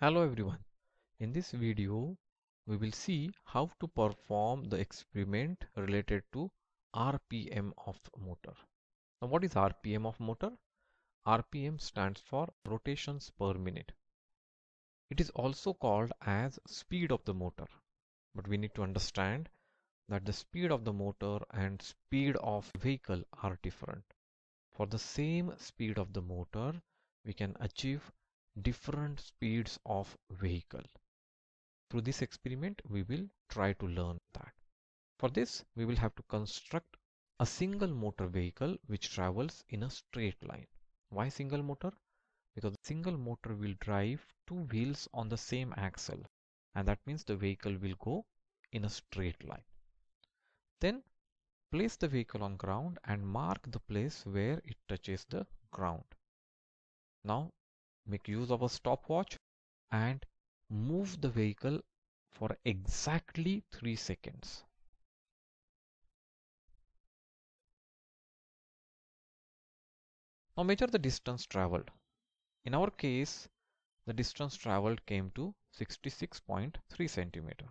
Hello everyone, in this video we will see how to perform the experiment related to RPM of motor. Now what is RPM of motor? RPM stands for rotations per minute. It is also called as speed of the motor, but we need to understand that the speed of the motor and speed of vehicle are different. For the same speed of the motor, we can achieve different speeds of vehicle. Through this experiment we will try to learn that. For this we will have to construct a single motor vehicle which travels in a straight line. Why single motor? Because the single motor will drive two wheels on the same axle, and that means the vehicle will go in a straight line. Then place the vehicle on ground and mark the place where it touches the ground. Now make use of a stopwatch and move the vehicle for exactly 3 seconds. Now measure the distance traveled. In our case, the distance traveled came to 66.3 centimeter.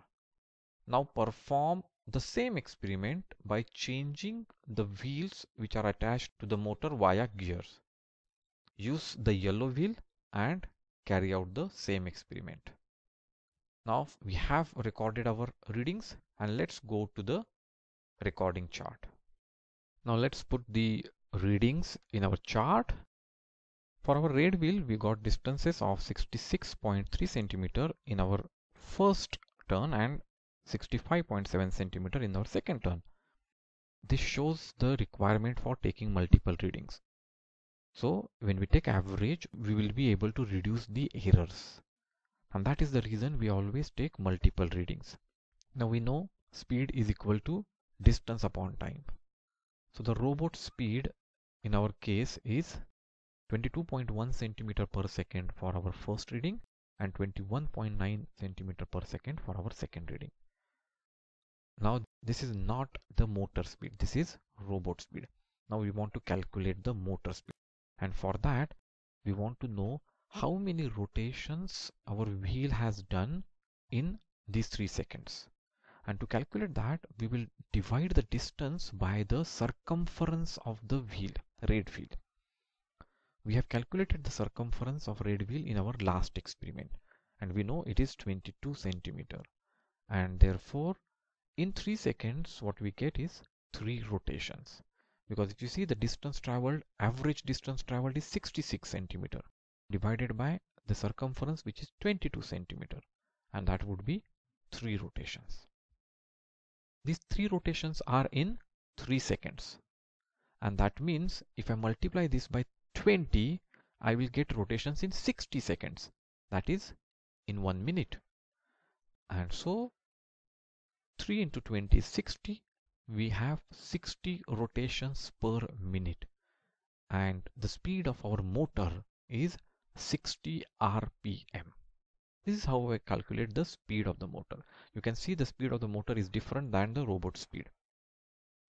Now perform the same experiment by changing the wheels which are attached to the motor via gears. Use the yellow wheel and carry out the same experiment. Now we have recorded our readings, and let's go to the recording chart. Now let's put the readings in our chart. For our red wheel, we got distances of 66.3 centimeter in our first turn and 65.7 centimeter in our second turn. This shows the requirement for taking multiple readings. So when we take average, we will be able to reduce the errors, and that is the reason we always take multiple readings. Now we know speed is equal to distance upon time. So the robot speed in our case is 22.1 centimeter per second for our first reading and 21.9 centimeter per second for our second reading. Now this is not the motor speed, this is robot speed. Now we want to calculate the motor speed. And for that, we want to know how many rotations our wheel has done in these 3 seconds. And to calculate that, we will divide the distance by the circumference of the wheel, red wheel. We have calculated the circumference of red wheel in our last experiment, and we know it is 22 centimeter. And therefore, in 3 seconds, what we get is 3 rotations. Because if you see, the distance traveled, average distance traveled is 66 centimeter divided by the circumference, which is 22 centimeter, and that would be 3 rotations. These 3 rotations are in 3 seconds, and that means if I multiply this by 20, I will get rotations in 60 seconds, that is in 1 minute. And so 3 into 20 is 60. We have 60 rotations per minute, and the speed of our motor is 60 RPM. This is how I calculate the speed of the motor. You can see the speed of the motor is different than the robot speed.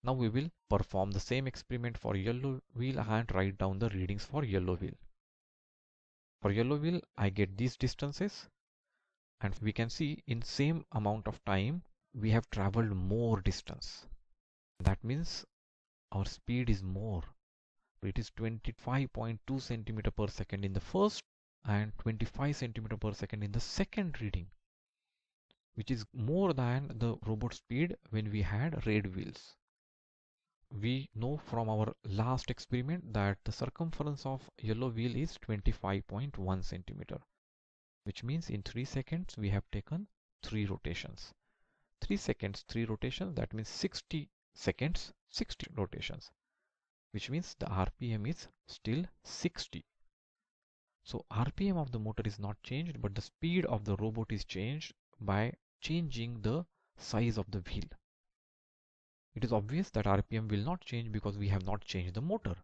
Now we will perform the same experiment for yellow wheel and write down the readings for yellow wheel. For yellow wheel, I get these distances, and we can see in same amount of time we have traveled more distance. That means our speed is more. It is 25.2 centimeter per second in the first and 25 centimeter per second in the second reading, which is more than the robot speed when we had red wheels. We know from our last experiment that the circumference of yellow wheel is 25.1 centimeter, which means in 3 seconds we have taken 3 rotations. 3 seconds, 3 rotations, that means 60 seconds, 60 rotations, which means the RPM is still 60. So RPM of the motor is not changed, but the speed of the robot is changed by changing the size of the wheel. It is obvious that RPM will not change because we have not changed the motor.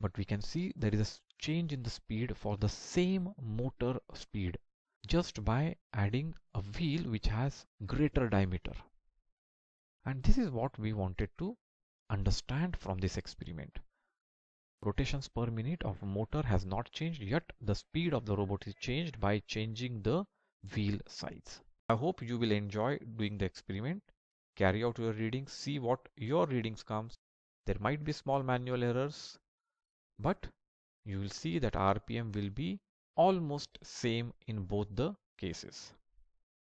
But we can see there is a change in the speed for the same motor speed just by adding a wheel which has greater diameter. And this is what we wanted to understand from this experiment. rotations per minute of motor has not changed, yet the speed of the robot is changed by changing the wheel size. I hope you will enjoy doing the experiment. Carry out your readings, see what your readings comes. There might be small manual errors, but you will see that RPM will be almost same in both the cases.